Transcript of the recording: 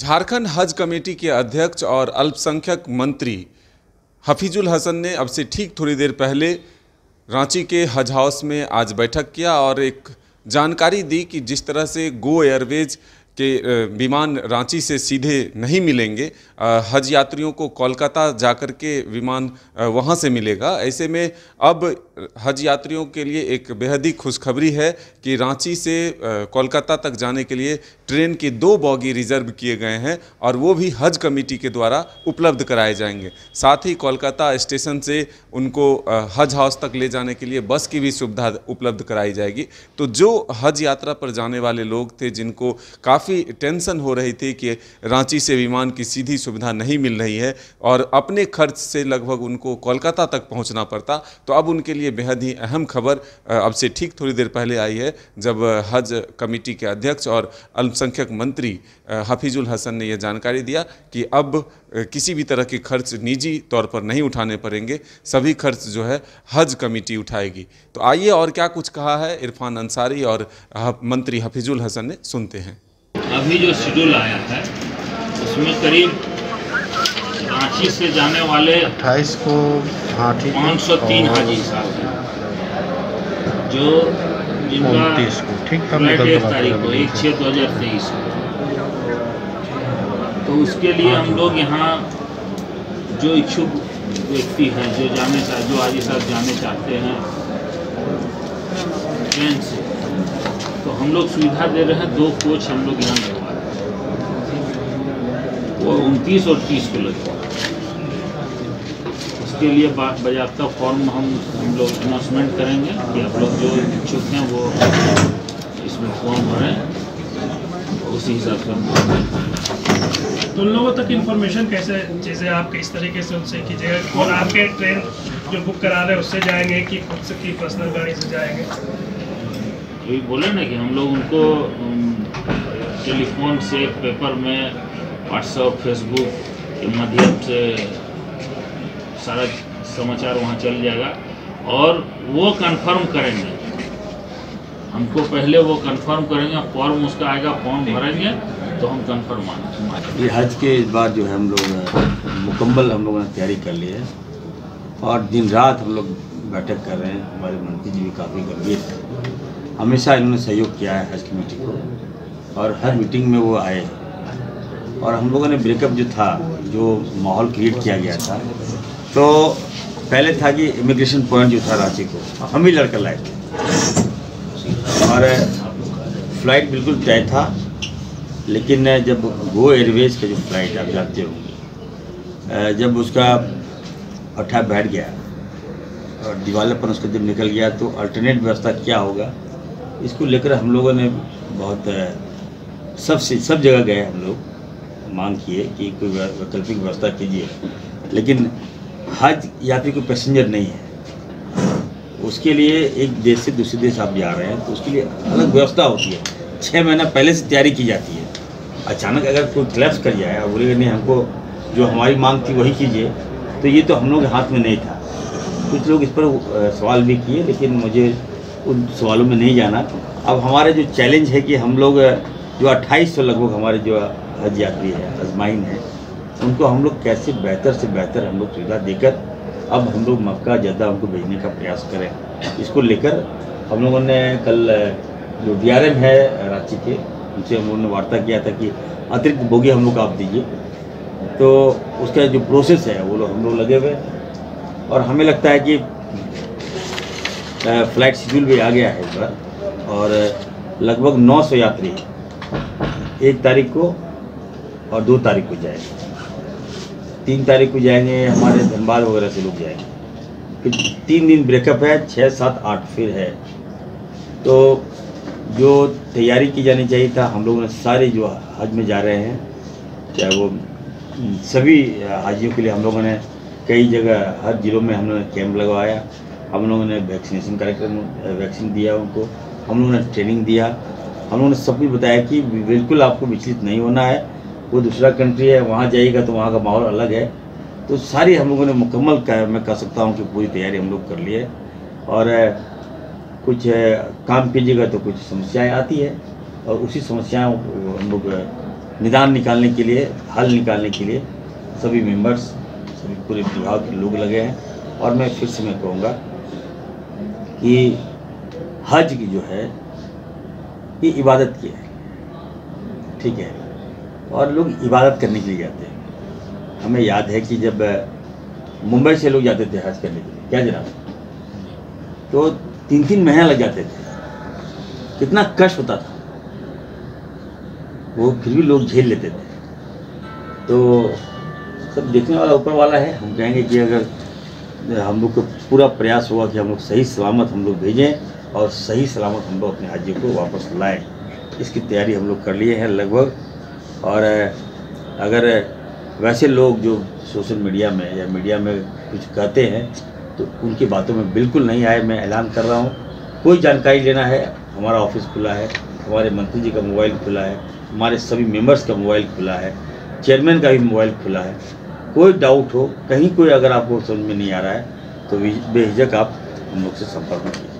झारखंड हज कमेटी के अध्यक्ष और अल्पसंख्यक मंत्री हफीजुल हसन ने अब से ठीक थोड़ी देर पहले रांची के हज हाउस में आज बैठक किया और एक जानकारी दी कि जिस तरह से गो एयरवेज के विमान रांची से सीधे नहीं मिलेंगे, हज यात्रियों को कोलकाता जाकर के विमान वहां से मिलेगा। ऐसे में अब हज यात्रियों के लिए एक बेहद ही खुशखबरी है कि रांची से कोलकाता तक जाने के लिए ट्रेन के 2 बॉगी रिजर्व किए गए हैं और वो भी हज कमेटी के द्वारा उपलब्ध कराए जाएंगे। साथ ही कोलकाता स्टेशन से उनको हज हाउस तक ले जाने के लिए बस की भी सुविधा उपलब्ध कराई जाएगी। तो जो हज यात्रा पर जाने वाले लोग थे, जिनको काफ़ी टेंशन हो रही थी कि रांची से विमान की सीधी सुविधा नहीं मिल रही है और अपने खर्च से लगभग उनको कोलकाता तक पहुँचना पड़ता, तो अब उनके लिए बेहद ही अहम खबर अब से ठीक थोड़ी देर पहले आई है, जब हज कमेटी के अध्यक्ष और अल्पसंख्यक मंत्री हफीजुल हसन ने यह जानकारी दिया कि अब किसी भी तरह के खर्च निजी तौर पर नहीं उठाने पड़ेंगे, सभी खर्च जो है हज कमेटी उठाएगी। तो आइए और क्या कुछ कहा है इरफान अंसारी और मंत्री हफीजुल हसन ने, सुनते हैं। अभी जो शेड्यूल आया है उसमें करीब रांची से जाने वाले 28 को 503 हाजी साहब जो जिनका 1 तारीख को 1/6/2023 तो उसके लिए हम लोग यहाँ जो इच्छुक व्यक्ति हैं जो हाजी साहब जाने चाहते हैं ट्रेन से, तो हम लोग सुविधा दे रहे हैं। 2 कोच हम लोग यहाँ लगवा रहे हैं, वो 29 और 30 को लगवा। उसके लिए बाकायदा फॉर्म हम लोग अनाउंसमेंट करेंगे कि आप लोग जो इच्छुक हैं वो इसमें फॉर्म भरें, उसी हिसाब से हम तो लोगों तक इन्फॉर्मेशन कैसे चीज़ें आप किस तरीके से उनसे कीजिएगा। और आपके ट्रेन जो बुक करा रहे हैं उससे जाएंगे कि खुद से की पर्सनल गाड़ी से जाएंगे? यही बोले ना कि हम लोग उनको टेलीफोन से, पेपर में, व्हाट्सएप, फेसबुक के माध्यम से सारा समाचार वहाँ चल जाएगा और वो कंफर्म करेंगे। हमको पहले वो कंफर्म करेंगे, फॉर्म उसका आएगा, फॉर्म भरेंगे तो हम कंफर्म आएंगे। ये हज के इस बार जो है हम लोग मुकम्मल ने तैयारी कर ली है और दिन रात हम लोग बैठक कर रहे हैं। हमारे मंत्री जी भी काफ़ी गंभीर थे, हमेशा इन्होंने सहयोग किया है हज की मीटिंग को और हर मीटिंग में वो आए और हम लोगों ने ब्रेकअप जो था, जो माहौल क्रिएट किया गया था, तो पहले था कि इमिग्रेशन पॉइंट जो था रांची को हम ही लड़कर लाए थे और फ्लाइट बिल्कुल तय था, लेकिन जब गो एयरवेज का जो फ्लाइट आप जानते होंगे, जब उसका अट्ठा बैठ गया और डिवेलपमेंट उसका जब निकल गया तो अल्टरनेट व्यवस्था क्या होगा, इसको लेकर हम लोगों ने बहुत सब जगह गए, हम लोग मांग किए कि कोई वैकल्पिक व्यवस्था कीजिए, लेकिन हज यात्री कोई पैसेंजर नहीं है। उसके लिए एक देश से दूसरे देश आप जा रहे हैं तो उसके लिए अलग व्यवस्था होती है, 6 महीना पहले से तैयारी की जाती है। अचानक अगर कोई क्लैप्स कर जाए और बोले नहीं हमको जो हमारी मांग थी वही कीजिए, तो ये तो हम लोग के हाथ में नहीं था। कुछ लोग इस पर सवाल भी किए, लेकिन मुझे उन सवालों में नहीं जाना। अब हमारा जो चैलेंज है कि हम लोग जो 2800 लगभग हमारे जो हज यात्री है, अजमाइन है, उनको हम लोग कैसे बेहतर से बेहतर हम लोग सुविधा देकर अब हम लोग मक्का ज़्यादा उनको भेजने का प्रयास करें। इसको लेकर हम लोगों ने कल जो DRM है रांची के, उनसे हम लोगों ने वार्ता किया था कि अतिरिक्त बोगी हम लोग आप दीजिए, तो उसका जो प्रोसेस है वो हम लोग लगे हुए और हमें लगता है कि फ़्लाइट शेड्यूल भी आ गया है इस बार और लगभग 900 यात्री 1 तारीख को और 2 तारीख को जाएंगे, 3 तारीख को जाएंगे हमारे धनबाद वगैरह से लोग जाएंगे। फिर 3 दिन ब्रेकअप है, 6, 7, 8 फिर है, तो जो तैयारी की जानी चाहिए था हम लोगों ने सारे जो हज में जा रहे हैं, चाहे वो सभी हाजियों के लिए हम लोगों ने कई जगह हर ज़िलों में हमने कैंप लगवाया, हम लोगों ने वैक्सीनेशन कार्यक्रम वैक्सीन दिया उनको, हम लोगों ने ट्रेनिंग दिया, हम लोगों ने सब कुछ बताया कि बिल्कुल आपको विचलित नहीं होना है, वो दूसरा कंट्री है, वहाँ जाइएगा तो वहाँ का माहौल अलग है। तो सारी हम लोगों ने मुकम्मल मैं कह सकता हूँ कि पूरी तैयारी हम लोग कर ली है और कुछ काम कीजिएगा तो कुछ समस्याएं आती है और उसी समस्याओं को हम लोग निदान निकालने के लिए, हल निकालने के लिए सभी मेंबर्स, सभी पूरे विभाग के लोग लगे हैं। और मैं फिर से मैं कहूँगा कि हज की जो है ये इबादत की है, ठीक है, और लोग इबादत करने के लिए जाते हैं। हमें याद है कि जब मुंबई से लोग जाते थे हज करने के लिए, क्या जनाब, तो 3-3 महीना लग जाते थे, कितना कष्ट होता था, वो फिर भी लोग झेल लेते थे। तो सब देखने वाला ऊपर वाला है। हम कहेंगे कि अगर हम लोग को पूरा प्रयास हुआ कि हम लोग सही सलामत हम लोग भेजें और सही सलामत हम लोग अपने हाजियों को वापस लाएं, इसकी तैयारी हम लोग कर लिए हैं लगभग। और अगर वैसे लोग जो सोशल मीडिया में या मीडिया में कुछ कहते हैं तो उनकी बातों में बिल्कुल नहीं आए। मैं ऐलान कर रहा हूँ, कोई जानकारी लेना है, हमारा ऑफिस खुला है, हमारे मंत्री जी का मोबाइल खुला है, हमारे सभी मेंबर्स का मोबाइल खुला है, चेयरमैन का भी मोबाइल खुला है। कोई डाउट हो, कहीं कोई अगर आपको समझ में नहीं आ रहा है तो बेहिचक आप हम लोग से संपर्क कीजिए।